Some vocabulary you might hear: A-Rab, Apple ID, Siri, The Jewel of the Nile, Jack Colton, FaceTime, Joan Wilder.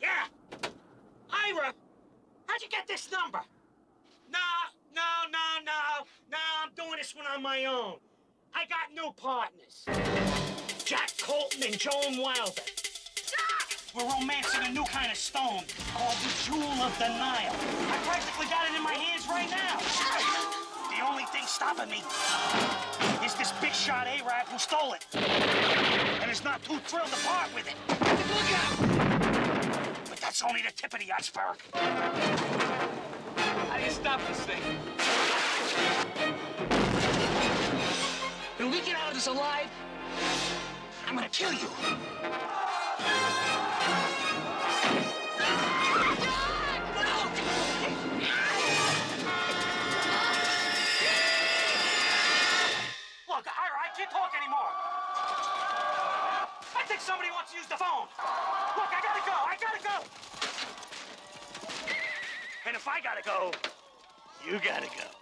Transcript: Yeah. Ira, how'd you get this number? No, I'm doing this one on my own. I got new partners. Jack Colton and Joan Wilder. We're romancing a new kind of stone called The Jewel of the Nile. I practically got it in my hands right now. The only thing stopping me is this big shot A-Rab who stole it. And is not too thrilled to part with it. Look out! But that's only the tip of the iceberg. How do you stop this thing? When we get out of this alive, I'm gonna kill you. Somebody wants to use the phone. Look, I gotta go. And if I gotta go, you gotta go.